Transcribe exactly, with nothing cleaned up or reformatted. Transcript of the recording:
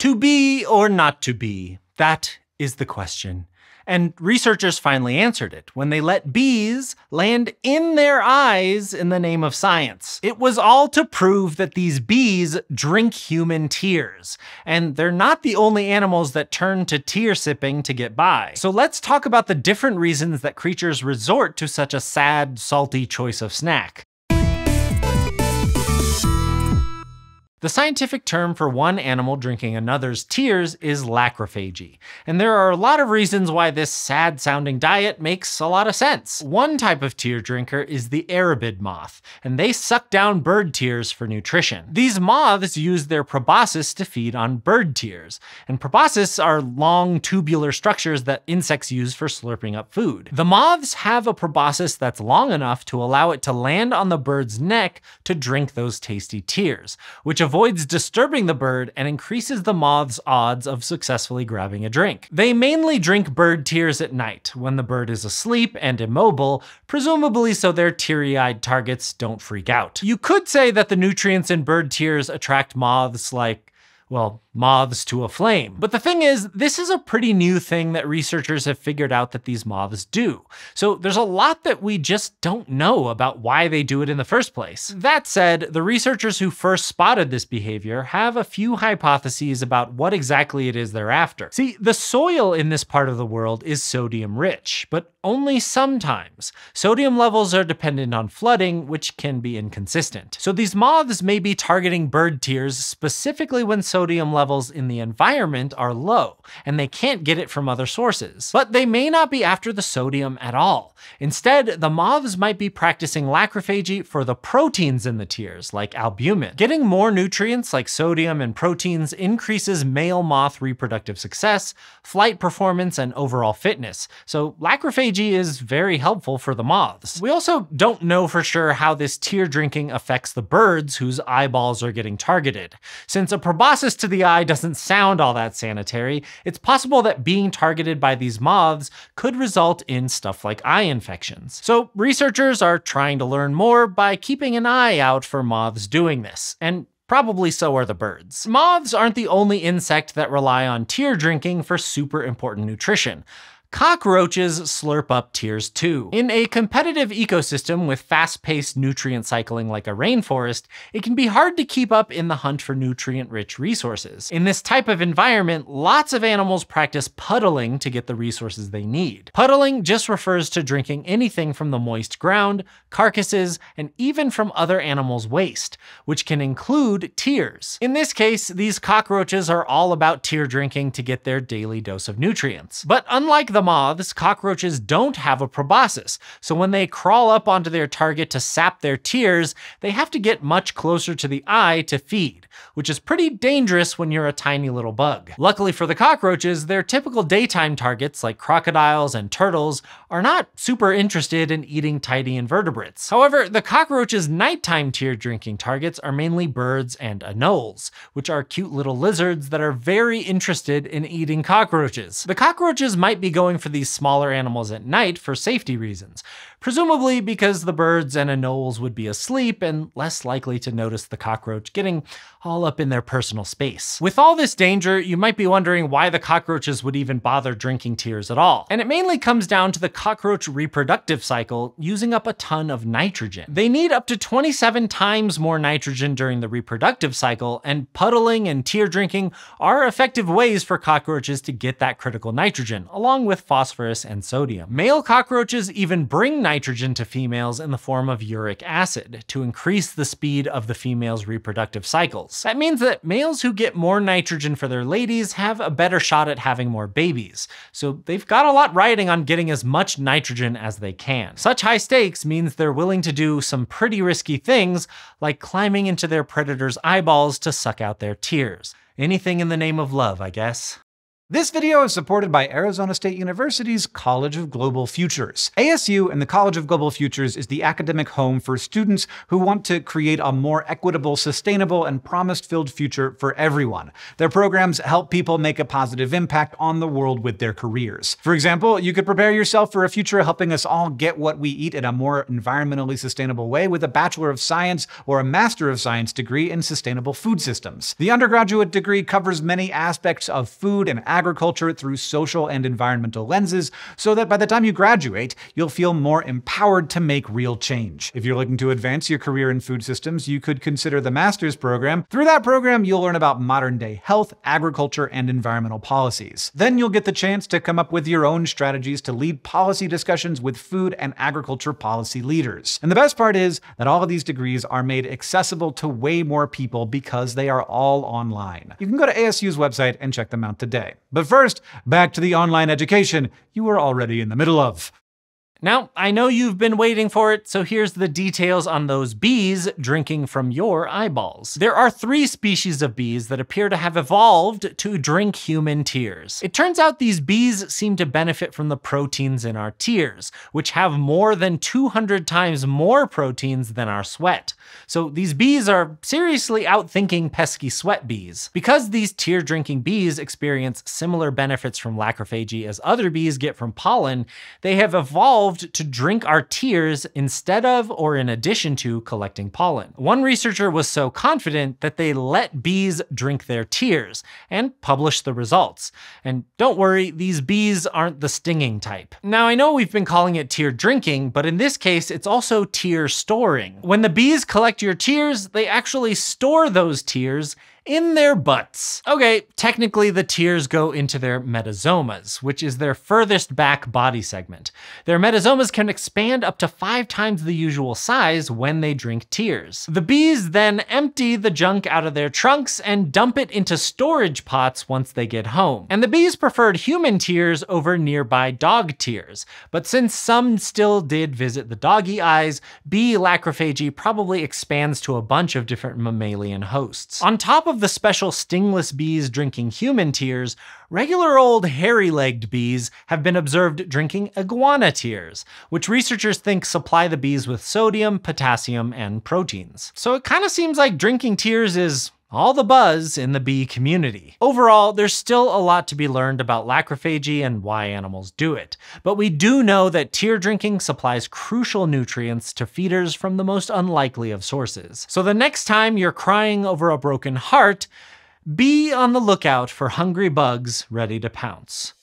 To be or not to be, that is the question. And researchers finally answered it when they let bees land in their eyes in the name of science. It was all to prove that these bees drink human tears, and they're not the only animals that turn to tear sipping to get by. So let's talk about the different reasons that creatures resort to such a sad, salty choice of snack. The scientific term for one animal drinking another's tears is lachryphagy, and there are a lot of reasons why this sad-sounding diet makes a lot of sense. One type of tear drinker is the Arabid moth, and they suck down bird tears for nutrition. These moths use their proboscis to feed on bird tears, and proboscis are long, tubular structures that insects use for slurping up food. The moths have a proboscis that's long enough to allow it to land on the bird's neck to drink those tasty tears, which avoids disturbing the bird and increases the moth's odds of successfully grabbing a drink. They mainly drink bird tears at night, when the bird is asleep and immobile, presumably so their teary-eyed targets don't freak out. You could say that the nutrients in bird tears attract moths like, well, moths to a flame. But the thing is, this is a pretty new thing that researchers have figured out that these moths do. So there's a lot that we just don't know about why they do it in the first place. That said, the researchers who first spotted this behavior have a few hypotheses about what exactly it is they're after. See, the soil in this part of the world is sodium rich, but only sometimes. Sodium levels are dependent on flooding, which can be inconsistent. So these moths may be targeting bird tears specifically when sodium levels levels in the environment are low, and they can't get it from other sources. But they may not be after the sodium at all. Instead, the moths might be practicing lachryphagy for the proteins in the tears, like albumin. Getting more nutrients like sodium and proteins increases male moth reproductive success, flight performance, and overall fitness. So lachryphagy is very helpful for the moths. We also don't know for sure how this tear drinking affects the birds whose eyeballs are getting targeted. Since a proboscis to the eye doesn't sound all that sanitary, it's possible that being targeted by these moths could result in stuff like eye infections. So researchers are trying to learn more by keeping an eye out for moths doing this, and probably so are the birds. Moths aren't the only insect that rely on tear drinking for super important nutrition. Cockroaches slurp up tears too. In a competitive ecosystem with fast-paced nutrient cycling like a rainforest, it can be hard to keep up in the hunt for nutrient-rich resources. In this type of environment, lots of animals practice puddling to get the resources they need. Puddling just refers to drinking anything from the moist ground, carcasses, and even from other animals' waste, which can include tears. In this case, these cockroaches are all about tear drinking to get their daily dose of nutrients. But unlike the The moths, cockroaches don't have a proboscis, so when they crawl up onto their target to sap their tears, they have to get much closer to the eye to feed, which is pretty dangerous when you're a tiny little bug. Luckily for the cockroaches, their typical daytime targets like crocodiles and turtles are not super interested in eating tiny invertebrates. However, the cockroaches' nighttime tear-drinking targets are mainly birds and anoles, which are cute little lizards that are very interested in eating cockroaches. The cockroaches might be going for these smaller animals at night for safety reasons, presumably because the birds and anoles would be asleep and less likely to notice the cockroach getting all up in their personal space. With all this danger, you might be wondering why the cockroaches would even bother drinking tears at all. And it mainly comes down to the cockroach reproductive cycle using up a ton of nitrogen. They need up to twenty-seven times more nitrogen during the reproductive cycle, and puddling and tear drinking are effective ways for cockroaches to get that critical nitrogen, along with phosphorus and sodium. Male cockroaches even bring nitrogen to females in the form of uric acid to increase the speed of the female's reproductive cycles. That means that males who get more nitrogen for their ladies have a better shot at having more babies, so they've got a lot riding on getting as much nitrogen as they can. Such high stakes means they're willing to do some pretty risky things, like climbing into their predator's eyeballs to suck out their tears. Anything in the name of love, I guess. This video is supported by Arizona State University's College of Global Futures. A S U and the College of Global Futures is the academic home for students who want to create a more equitable, sustainable, and promise-filled future for everyone. Their programs help people make a positive impact on the world with their careers. For example, you could prepare yourself for a future helping us all get what we eat in a more environmentally sustainable way with a Bachelor of Science or a Master of Science degree in Sustainable Food Systems. The undergraduate degree covers many aspects of food and agriculture agriculture through social and environmental lenses, so that by the time you graduate, you'll feel more empowered to make real change. If you're looking to advance your career in food systems, you could consider the master's program. Through that program, you'll learn about modern-day health, agriculture, and environmental policies. Then you'll get the chance to come up with your own strategies to lead policy discussions with food and agriculture policy leaders. And the best part is that all of these degrees are made accessible to way more people because they are all online. You can go to A S U's website and check them out today. But first, back to the online education you were already in the middle of. Now, I know you've been waiting for it, so here's the details on those bees drinking from your eyeballs. There are three species of bees that appear to have evolved to drink human tears. It turns out these bees seem to benefit from the proteins in our tears, which have more than two hundred times more proteins than our sweat. So these bees are seriously outthinking pesky sweat bees. Because these tear-drinking bees experience similar benefits from lachryphagy as other bees get from pollen, they have evolved to drink our tears instead of or in addition to collecting pollen. One researcher was so confident that they let bees drink their tears and published the results. And don't worry, these bees aren't the stinging type. Now, I know we've been calling it tear drinking, but in this case, it's also tear storing. When the bees collect collect your tears, they actually store those tears in their butts. Okay, technically the tears go into their metasomas, which is their furthest back body segment. Their metasomas can expand up to five times the usual size when they drink tears. The bees then empty the junk out of their trunks and dump it into storage pots once they get home. And the bees preferred human tears over nearby dog tears. But since some still did visit the doggy eyes, bee lachryphagy probably expands to a bunch of different mammalian hosts. On top of the special stingless bees drinking human tears, regular old hairy-legged bees have been observed drinking iguana tears, which researchers think supply the bees with sodium, potassium, and proteins. So it kind of seems like drinking tears is all the buzz in the bee community. Overall, there's still a lot to be learned about lachryphagy and why animals do it, but we do know that tear drinking supplies crucial nutrients to feeders from the most unlikely of sources. So the next time you're crying over a broken heart, be on the lookout for hungry bugs ready to pounce.